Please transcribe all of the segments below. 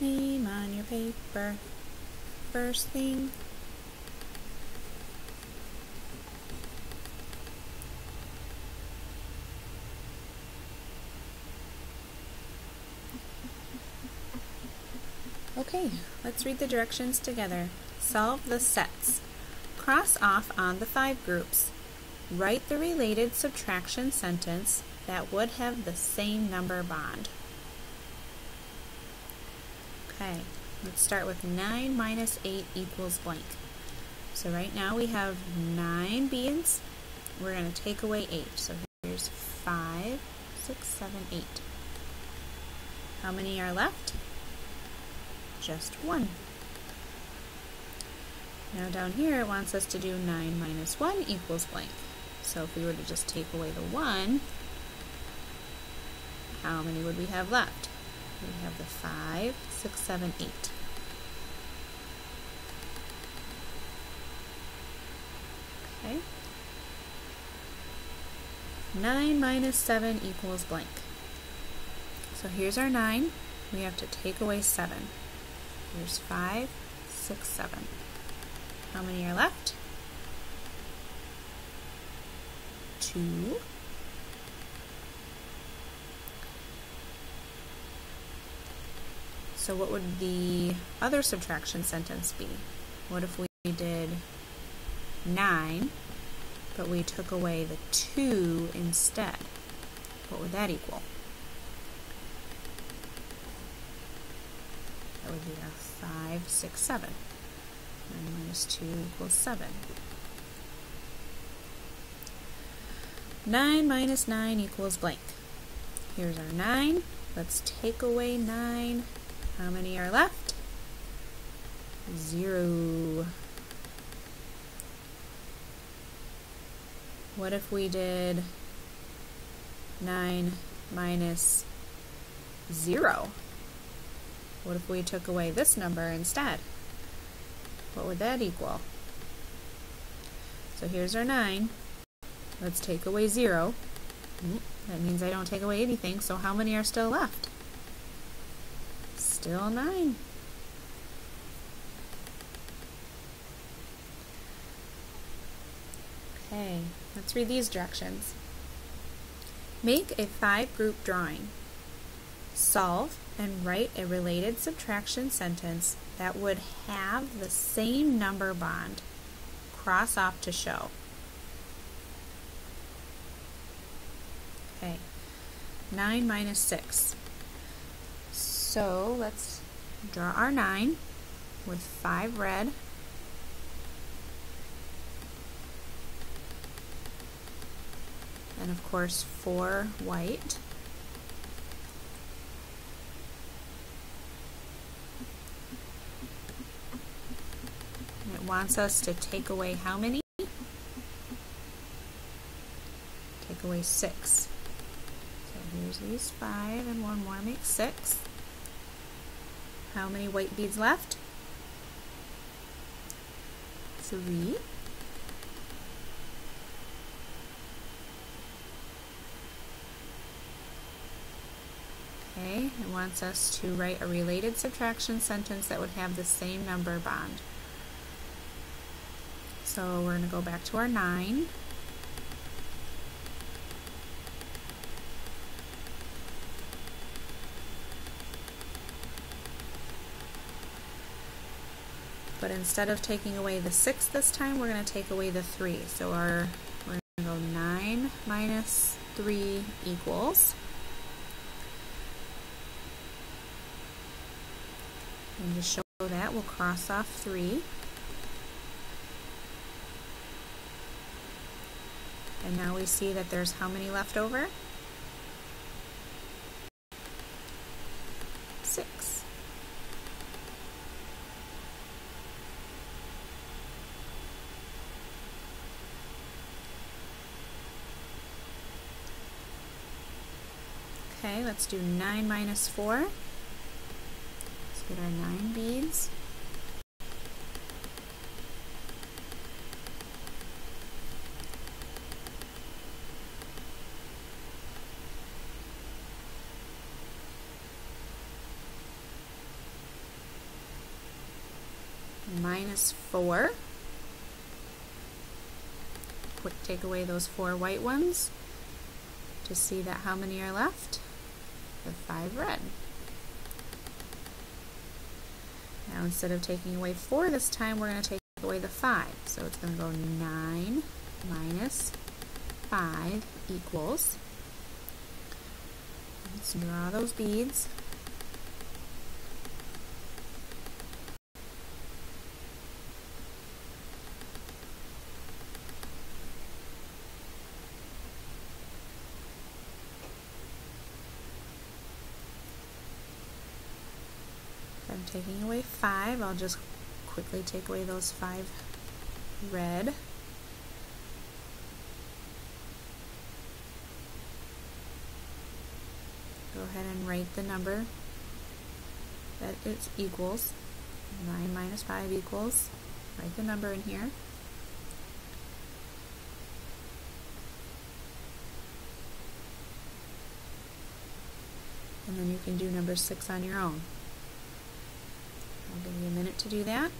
name on your paper. First thing. Okay, let's read the directions together. Solve the sets. Cross off on the 5 groups. Write the related subtraction sentence that would have the same number bond. Okay, let's start with 9 minus 8 equals blank. So right now we have 9 beans. We're going to take away 8. So here's 5, 6, 7, 8. How many are left? Just 1. Now down here it wants us to do 9 minus 1 equals blank. So if we were to just take away the 1, how many would we have left? We have the 5, 6, 7, 8. Okay. 9 minus 7 equals blank. So here's our 9. We have to take away 7. Here's 5, 6, 7. How many are left? 2. So what would the other subtraction sentence be? What if we did 9, but we took away the 2 instead? What would that equal? That would be a 5, 6, 7. 9 minus 2 equals 7. 9 minus 9 equals blank. Here's our 9. Let's take away 9. How many are left? 0. What if we did 9 minus 0? What if we took away this number instead? What would that equal? So here's our 9. Let's take away 0. That means I don't take away anything, so how many are still left? Still 9. Okay, let's read these directions. Make a 5-group drawing. Solve and write a related subtraction sentence that would have the same number bond. Cross off to show. Okay, 9 minus 6. So let's draw our 9 with 5 red. And of course 4 white. Wants us to take away how many? Take away 6. So here's these 5 and 1 more makes 6. How many white beads left? 3. Okay, it wants us to write a related subtraction sentence that would have the same number bond. So we're going to go back to our 9. But instead of taking away the 6 this time, we're going to take away the 3. So we're going to go 9 minus 3 equals. And to show that, we'll cross off 3. And now we see that there's how many left over? 6. Okay, let's do 9 minus 4. Let's get our 9 beads. -4. Quick take away those 4 white ones to see that how many are left? The 5 red. Now instead of taking away 4 this time, we're going to take away the 5. So it's going to go 9 - 5 equals. Let's draw those beads. I'm taking away 5. I'll just quickly take away those 5 red. Go ahead and write the number that it equals. 9 - 5 equals. Write the number in here. And then you can do number 6 on your own. I'll give you a minute to do that.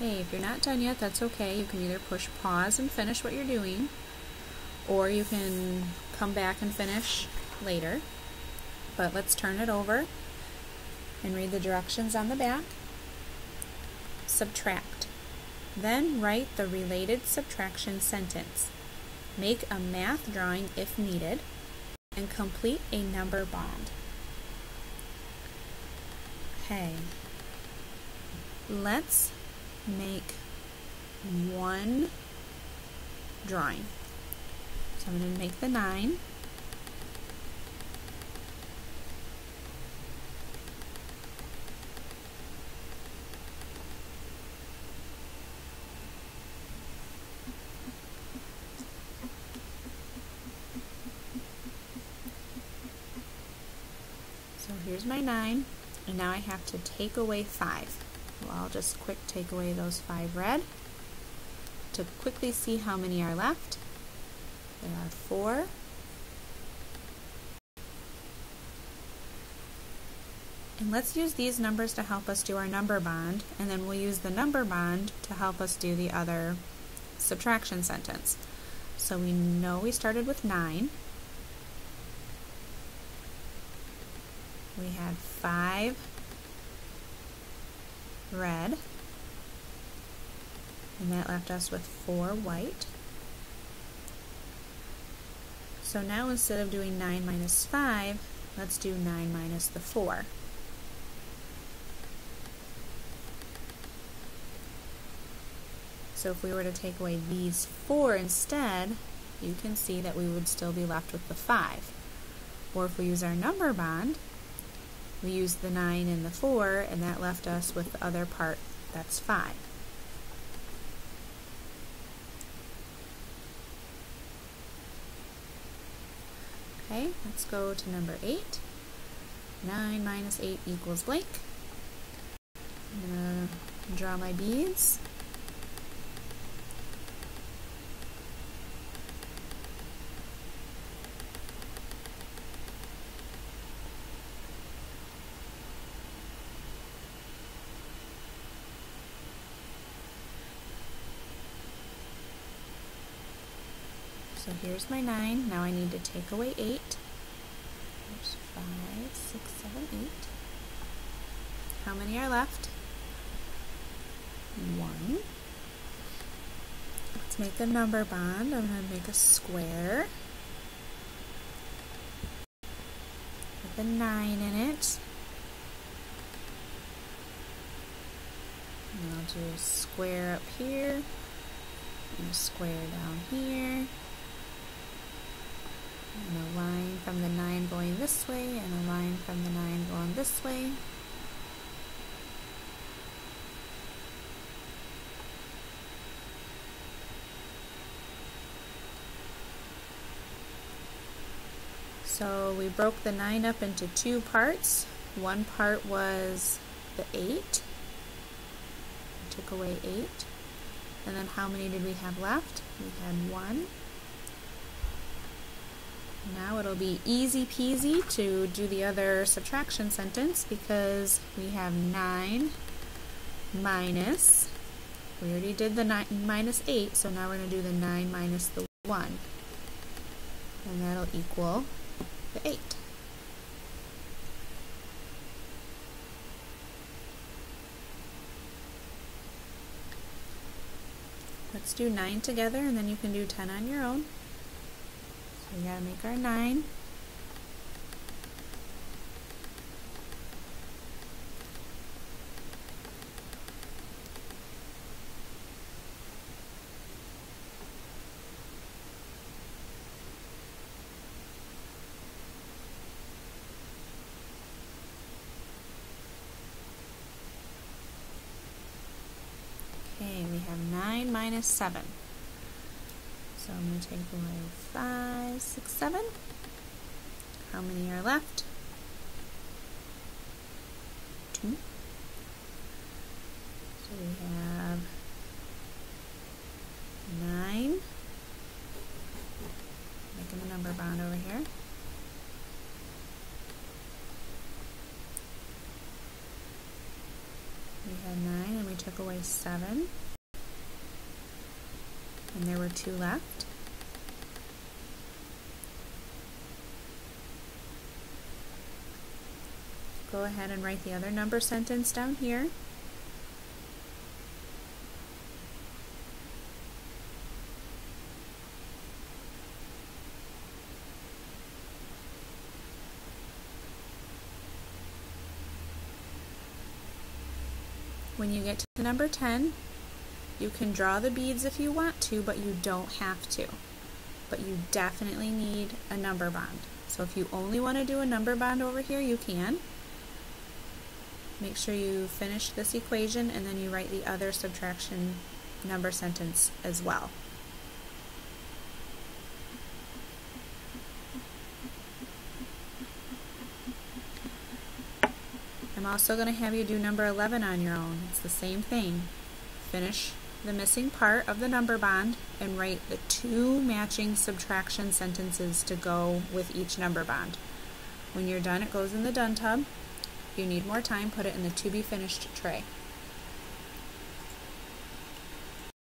Hey, if you're not done yet, that's okay. You can either push pause and finish what you're doing, or you can come back and finish later. But let's turn it over and read the directions on the back. Subtract. Then write the related subtraction sentence. Make a math drawing if needed, and complete a number bond. Okay. Let's make one drawing. So I'm going to make the 9. So here's my 9, and now I have to take away 5. Well, I'll just quick take away those 5 red to quickly see how many are left. There are 4. And let's use these numbers to help us do our number bond, and then we'll use the number bond to help us do the other subtraction sentence. So we know we started with 9. We had 5 red, and that left us with 4 white. So now instead of doing 9 - 5, let's do 9 - 4. So if we were to take away these 4 instead, you can see that we would still be left with the 5. Or if we use our number bond, we used the 9 and the 4, and that left us with the other part, that's 5. Okay, let's go to number 8. 9 - 8 equals blank. I'm going to draw my beads. So here's my 9. Now I need to take away 8. There's 5, 6, 7, 8. How many are left? 1. Let's make a number bond. I'm going to make a square with a 9 in it. And I'll do a square up here and a square down here. And a line from the 9 going this way and a line from the 9 going this way. So we broke the 9 up into 2 parts. One part was the 8. Took away 8. And then how many did we have left? We had 1. Now it'll be easy peasy to do the other subtraction sentence because we have 9 minus, we already did the 9 minus 8, so now we're going to do the 9 minus the 1. And that'll equal the 8. Let's do 9 together, and then you can do 10 on your own. So we gotta make our 9. Okay, we have 9 minus 7. So I'm going to take away 5, 6, 7. How many are left? 2. So we have 9. Making the number bond over here. We had 9 and we took away 7. And there were 2 left. Go ahead and write the other number sentence down here. When you get to the number 10, you can draw the beads if you want to, but you don't have to. But you definitely need a number bond. So if you only want to do a number bond over here, you can. Make sure you finish this equation and then you write the other subtraction number sentence as well. I'm also going to have you do number 11 on your own. It's the same thing. Finish the missing part of the number bond and write the 2 matching subtraction sentences to go with each number bond. When you're done, it goes in the done tub. If you need more time, put it in the to-be-finished tray.